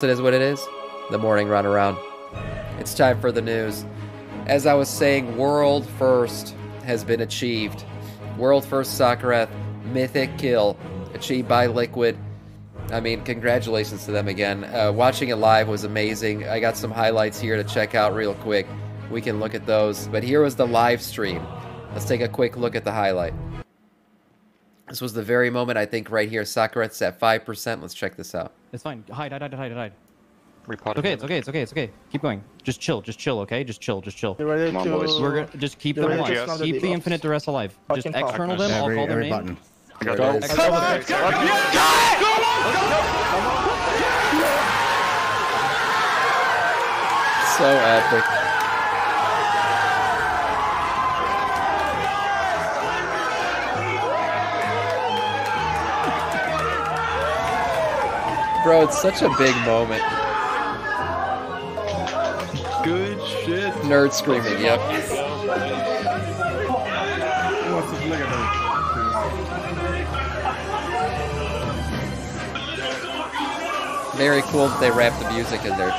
It is what it is, the morning run around. It's time for the news. As I was saying, world first has been achieved. World first Sarkareth mythic kill achieved by Liquid. I mean, congratulations to them again. Watching it live was amazing. I got some highlights here to check out real quick. We can look at those, but here was the live stream. Let's take a quick look at the highlight. This was the very moment, I think, right here. Sarkareth's at 5%. Let's check this out. It's fine. Hide. Repotted. Okay, it's okay. Keep going. Just chill, okay? Just chill. Come on, boys. We're gonna just keep them alive. Keep the infinite duress alive. Just external them. I'll call their name. Come on! Come on! So epic. Bro, it's such a big moment. Good shit. Nerd screaming, yep. Very cool that they wrap the music in there,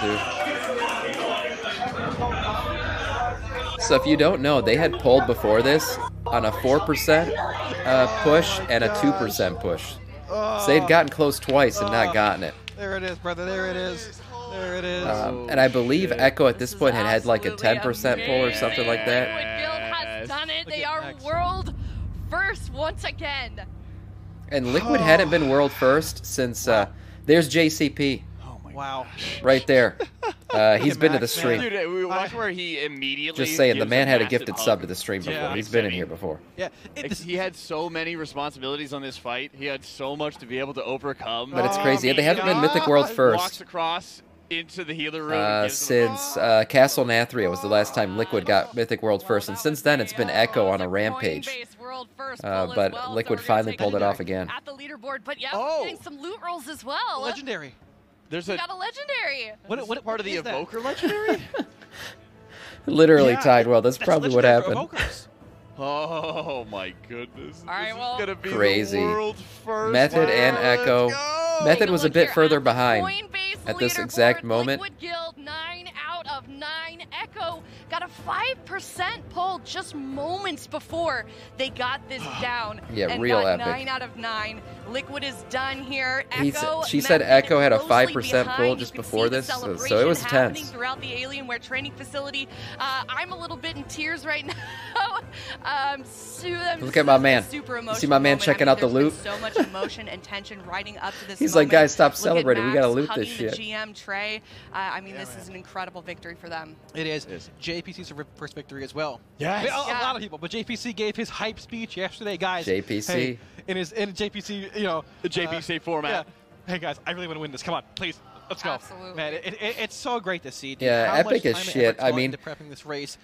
too. So if you don't know, they had polled before this on a 4% push and a 2% push. So they'd gotten close twice and not gotten it. There it is, brother. There it is. And I believe Echo at this point had like a 10% pull or something like that. Liquid has done it. They are world first once again. And Liquid hadn't been world first since. There's JCP. Oh my wow. Right there. He's been to the stream. Dude, watch where he immediately. Just saying, the man had a gifted sub to the stream before. Yeah, he's been in here before. Yeah, he had so many responsibilities on this fight. He had so much to be able to overcome. But it's crazy. They haven't been Mythic World first. Walks across into the healer room. Since Castle Nathria was the last time Liquid got Mythic World first, and since then it's been Echo on a rampage. But Liquid finally pulled it off again. At the leaderboard, but yeah, getting some loot rolls as well. Legendary. There's got a legendary. What part of the evoker legendary? Literally tied well. That's probably what happened. Oh my goodness! All right, well, this is be crazy. World first. Method and Echo. Method was a bit further behind at this exact moment. Liquid Guild 9 out of 9. Echo got a 5% pull just moments before they got this down. Yeah, and real got epic. 9 out of 9. Liquid is done here. Echo. She said Echo had a 5% pull just before this, so it was tense. Throughout the Alienware training facility, I'm a little bit in tears right now. Look at my man. You see my man checking out the loot. So much emotion and tension riding up to this. He's like, guys, stop celebrating. We gotta loot this shit. GM Trey. I mean, this is an incredible victory for them. It is. JPC's first victory as well. Yes. A lot of people, but JPC gave his hype speech yesterday, guys. JPC. Hey, in JPC, you know. The JPC format. Yeah. Hey, guys, I really want to win this. Come on, please. Let's go. Absolutely. Man, it's so great to see. Dude. Yeah, how epic as shit. I mean, prepping this race.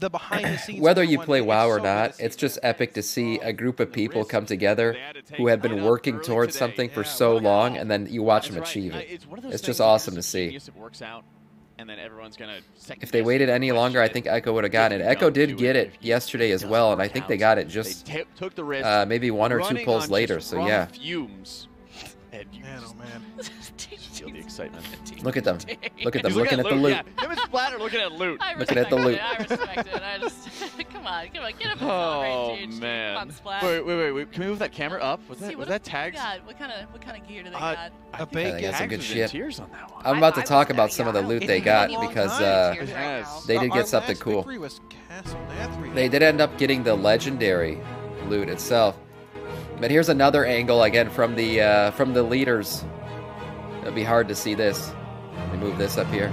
The behind the scenes whether you play WoW or not, it's just epic to see a group of people come together who have been working towards something for so long, and then you watch them achieve it. It's just awesome to see. And then everyone's gonna if they waited any longer, I think Echo would have gotten it. Echo did get it yesterday as well, and I think they got it just maybe one or two pulls later, so yeah. Man, oh man. Feel the excitement. Look at them. Looking at the loot. Yeah. Looking at loot. Looking at the loot. I respect it. I just come on, get up. Oh man. Wait. Can we move that camera up? Was that tags? What kind of gear do they got? They got some good shit. On that one. I'm about to talk about some of the loot they got because they did get something cool. They did end up getting the legendary loot itself. But here's another angle again from the leaders. It'll be hard to see this. Let me move this up here.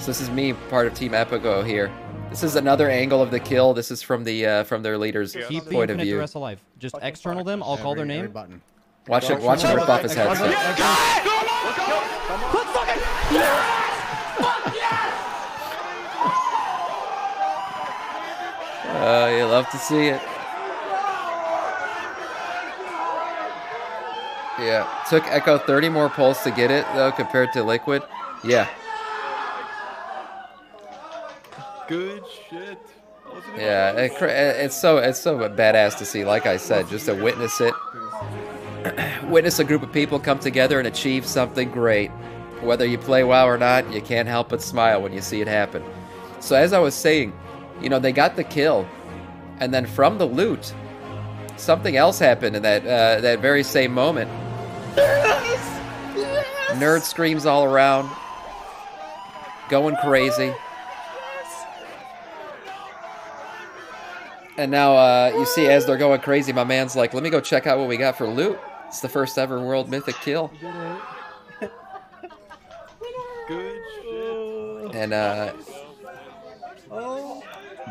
So this is me, part of Team Epico here. This is another angle of the kill. This is from their leaders' point of view. Just external them. I'll call their name. Watch him rip off his headset. You love to see it. Yeah, took Echo 30 more pulls to get it though compared to Liquid. Yeah. Good shit. Yeah, it's so badass to see. Like I said, just to witness it, witness a group of people come together and achieve something great. Whether you play WoW or not, you can't help but smile when you see it happen. So as I was saying, you know, they got the kill, and then from the loot, something else happened in that that very same moment. Yes! Yes! Nerd screams all around, going crazy. And now you see, as they're going crazy, my man's like, let me go check out what we got for loot. It's the first ever World Mythic kill. Good shit. And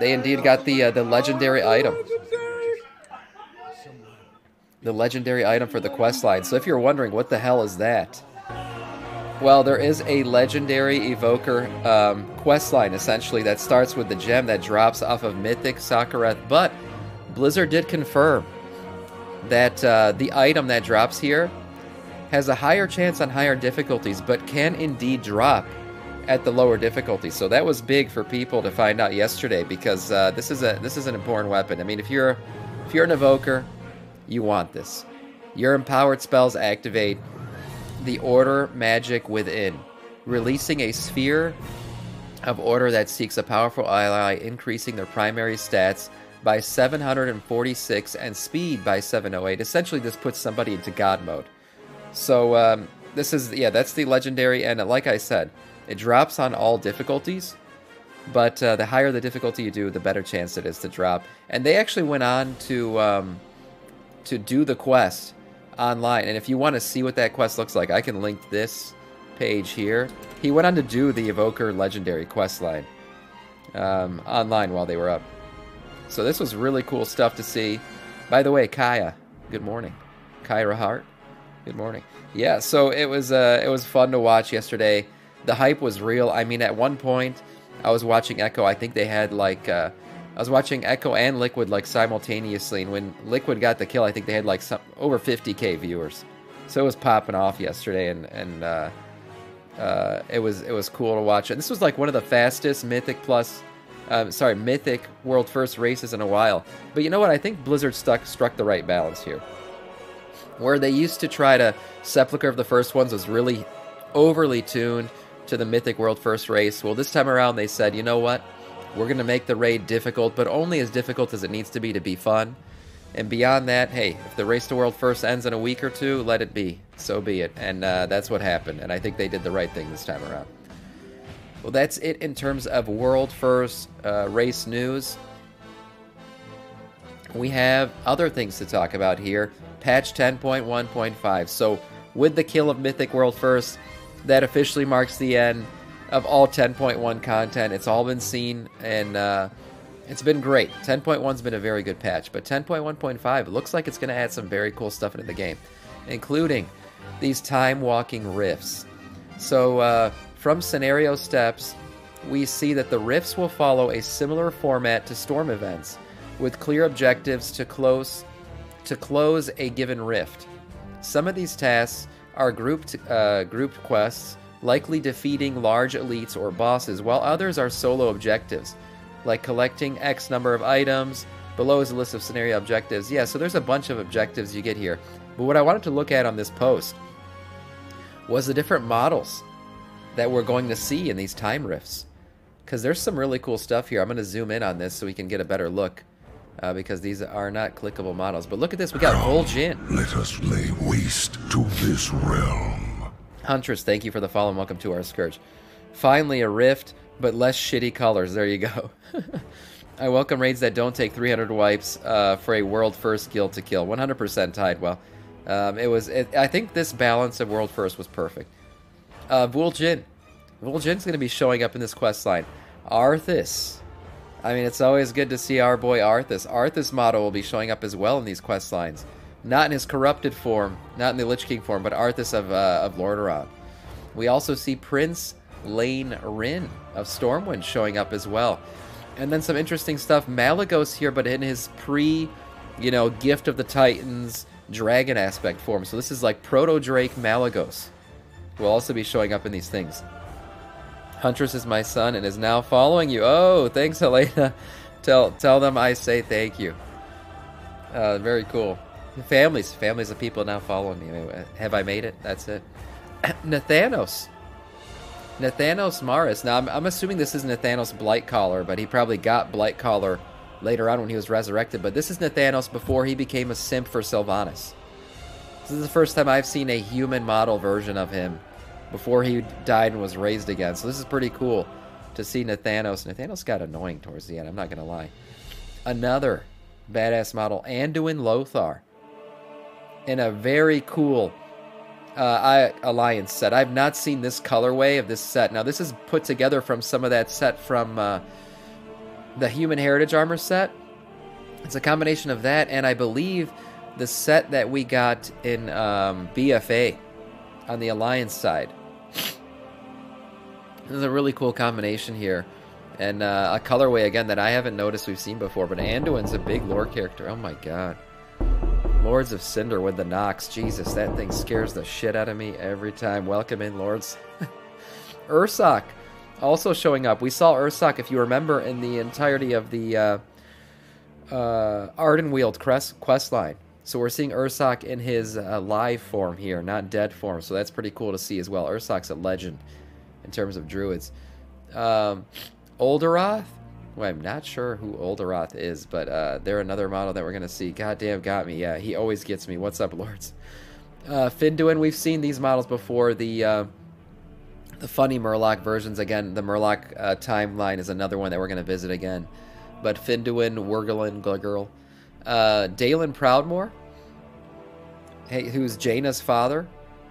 they indeed got the legendary item. The legendary item for the quest line. So if you're wondering what the hell is that, well, there is a legendary evoker quest line, essentially, that starts with the gem that drops off of Mythic Sarkareth. But Blizzard did confirm that the item that drops here has a higher chance on higher difficulties, but can indeed drop at the lower difficulty. So that was big for people to find out yesterday, because this is an important weapon. I mean, if you're an evoker, you want this. Your empowered spells activate the order magic within, releasing a sphere of order that seeks a powerful ally, increasing their primary stats by 746 and speed by 708. Essentially, this puts somebody into God mode. So this is, yeah, that's the legendary, and like I said, it drops on all difficulties, but the higher the difficulty you do, the better chance it is to drop. And they actually went on to do the quest online, and if you want to see what that quest looks like, I can link this page here. He went on to do the evoker legendary quest line online while they were up. So this was really cool stuff to see. By the way, Kaya, good morning. Kyra Hart, good morning. Yeah, so it was fun to watch yesterday. The hype was real. I mean, at one point I was watching Echo. I think they had like I was watching Echo and Liquid like simultaneously, and when Liquid got the kill, I think they had like some over 50K viewers. So it was popping off yesterday, and it was cool to watch. And this was like one of the fastest Mythic World First races in a while. But you know what? I think Blizzard struck the right balance here, where they used to try to Sepulcher of the First Ones was really overly tuned to the Mythic World First race. Well, this time around they said, you know what? We're going to make the raid difficult, but only as difficult as it needs to be fun. And beyond that, hey, if the race to World First ends in a week or two, let it be. So be it. And that's what happened. And I think they did the right thing this time around. Well, that's it in terms of World First race news. We have other things to talk about here. Patch 10.1.5. So with the kill of Mythic World First, that officially marks the end of all 10.1 content. It's all been seen, and it's been great. 10.1's been a very good patch, but 10.1.5 looks like it's going to add some very cool stuff into the game, including these time-walking rifts. So from scenario steps, we see that the rifts will follow a similar format to storm events, with clear objectives to close a given rift. Some of these tasks are grouped quests, likely defeating large elites or bosses, while others are solo objectives, like collecting X number of items. Below is a list of scenario objectives. Yeah, so there's a bunch of objectives you get here. But what I wanted to look at on this post was the different models that we're going to see in these time rifts, because there's some really cool stuff here. I'm going to zoom in on this so we can get a better look, because these are not clickable models. But look at this. We got Vol'jin. Let us lay waste to this realm. Huntress, thank you for the follow and welcome to our Scourge. Finally a rift, but less shitty colors. There you go. I welcome raids that don't take 300 wipes for a world first guild to kill. 100% tied. Well, I think this balance of world first was perfect. Vol'jin. Vol'jin's going to be showing up in this quest line. Arthas. I mean, it's always good to see our boy Arthas. Arthas model will be showing up as well in these quest lines. Not in his corrupted form, not in the Lich King form, but Arthas of Lordaeron. We also see Prince Laney Wrynn of Stormwind showing up as well. And then some interesting stuff. Malygos here, but in his Gift of the Titans dragon aspect form. So this is like Proto-Drake Malygos, who will also be showing up in these things. Huntress is my son and is now following you. Oh, thanks, Helena. Tell them I say thank you. Very cool. Families of people now following me. Have I made it? That's it. Nathanos Nathanos Marris. Now, I'm assuming this is Nathanos Blightcaller, but he probably got Blightcaller later on when he was resurrected. But this is Nathanos before he became a simp for Sylvanas. This is the first time I've seen a human model version of him before he died and was raised again. So this is pretty cool to see Nathanos. Nathanos got annoying towards the end, I'm not going to lie. Another badass model, Anduin Lothar. In a very cool Alliance set. I've not seen this colorway of this set. Now, this is put together from some of that set from the Human Heritage Armor set. It's a combination of that and I believe the set that we got in BFA on the Alliance side. This is a really cool combination here. And a colorway, again, that I haven't noticed we've seen before. But Anduin's a big lore character. Oh, my God. Lords of Cinder with the Nox. Jesus, that thing scares the shit out of me every time. Welcome in, Lords. Ursoc also showing up. We saw Ursoc, if you remember, in the entirety of the Ardenweald quest line. So we're seeing Ursoc in his live form here, not dead form. So that's pretty cool to see as well. Ursoc's a legend in terms of druids. Olderoth? Well, I'm not sure who Olderoth is, but they're another model that we're going to see. Goddamn got me. Yeah, he always gets me. What's up, Lords? Finduin, we've seen these models before. The funny Murloc versions, again, the Murloc timeline is another one that we're going to visit again. But Finduin, Wurgelin, Gligirl. Dalen Proudmore, who's Jaina's father.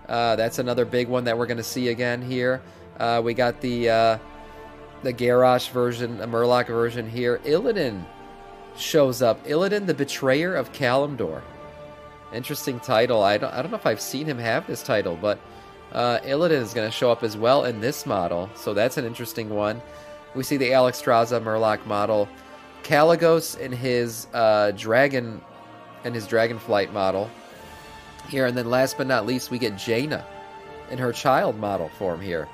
That's another big one that we're going to see again here. We got the Garrosh version, a Murloc version here. Illidan shows up. Illidan, the Betrayer of Kalimdor. Interesting title. I don't know if I've seen him have this title, but Illidan is going to show up as well in this model, so that's an interesting one. We see the Alexstrasza Murloc model. Calagos in his Dragonflight model here, and then last but not least, we get Jaina in her child model form here.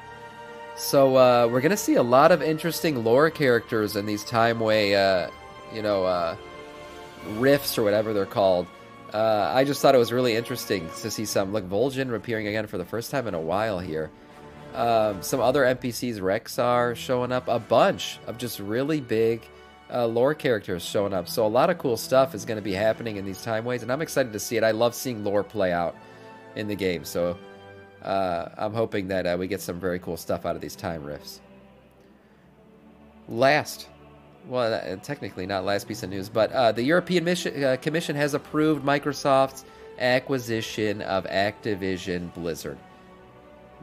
So we're going to see a lot of interesting lore characters in these Timeway, rifts or whatever they're called. I just thought it was really interesting to see some. Look, Vol'jin appearing again for the first time in a while here. Some other NPCs, Rexxar showing up. A bunch of just really big lore characters showing up. So a lot of cool stuff is going to be happening in these Timeways, and I'm excited to see it. I love seeing lore play out in the game, so... I'm hoping that we get some very cool stuff out of these time rifts. Last, well, technically not last piece of news, but the European Commission has approved Microsoft's acquisition of Activision Blizzard.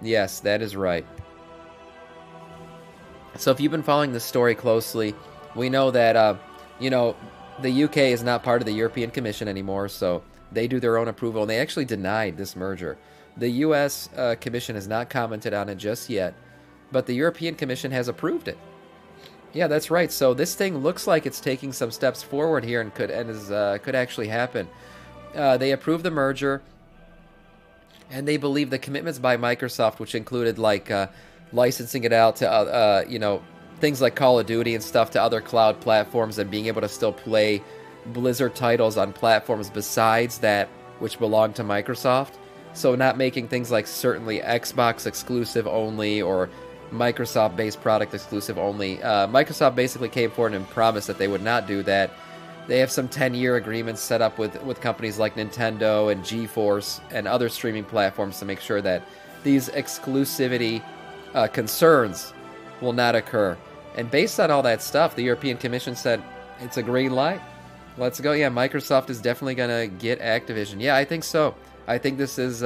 Yes, that is right. So if you've been following this story closely, we know that, the UK is not part of the European Commission anymore, so they do their own approval, and they actually denied this merger. The U.S. Commission has not commented on it just yet, but the European Commission has approved it. Yeah, that's right. So this thing looks like it's taking some steps forward here and could actually happen. They approved the merger, and they believe the commitments by Microsoft, which included like licensing it out to things like Call of Duty and stuff to other cloud platforms, and being able to still play Blizzard titles on platforms besides that which belong to Microsoft. So not making things like certainly Xbox exclusive only or Microsoft-based product exclusive only. Microsoft basically came forward and promised that they would not do that. They have some 10-year agreements set up with companies like Nintendo and GeForce and other streaming platforms to make sure that these exclusivity concerns will not occur. And based on all that stuff, the European Commission said it's a green light. Let's go. Yeah, Microsoft is definitely going to get Activision. Yeah, I think so. I think this is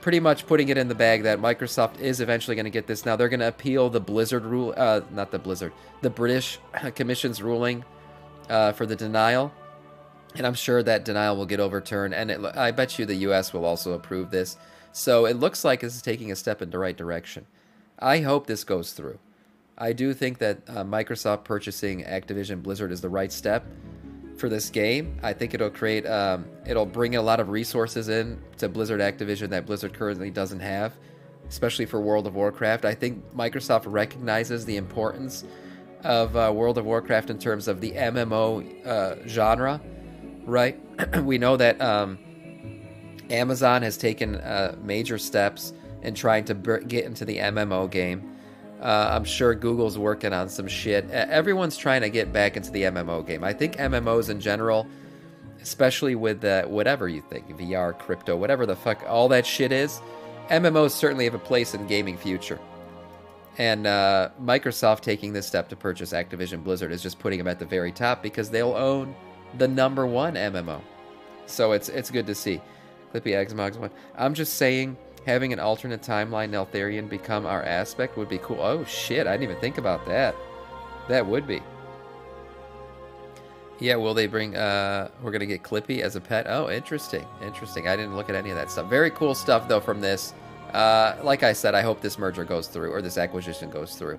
pretty much putting it in the bag that Microsoft is eventually going to get this. Now they're going to appeal the Blizzard rule, the British Commission's ruling for the denial, and I'm sure that denial will get overturned. And I bet you the U.S. will also approve this. So it looks like this is taking a step in the right direction. I hope this goes through. I do think that Microsoft purchasing Activision Blizzard is the right step for this game. I think it'll create, it'll bring a lot of resources in to Blizzard Activision that Blizzard currently doesn't have, especially for World of Warcraft. I think Microsoft recognizes the importance of World of Warcraft in terms of the MMO genre, right? We know that Amazon has taken major steps and trying to get into the MMO game. I'm sure Google's working on some shit. Everyone's trying to get back into the MMO game. I think MMOs in general, especially with whatever you think, VR, crypto, whatever the fuck, all that shit is, MMOs certainly have a place in gaming future. And Microsoft taking this step to purchase Activision Blizzard is just putting them at the very top because they'll own the #1 MMO. So it's good to see. Clippy Xmogs one. I'm just saying, having an alternate timeline Neltharion become our aspect would be cool. Oh shit, I didn't even think about that. That would be. Yeah, will they bring, we're going to get Clippy as a pet? Oh, interesting. Interesting. I didn't look at any of that stuff. Very cool stuff, though, from this. Like I said, I hope this merger goes through, or this acquisition goes through.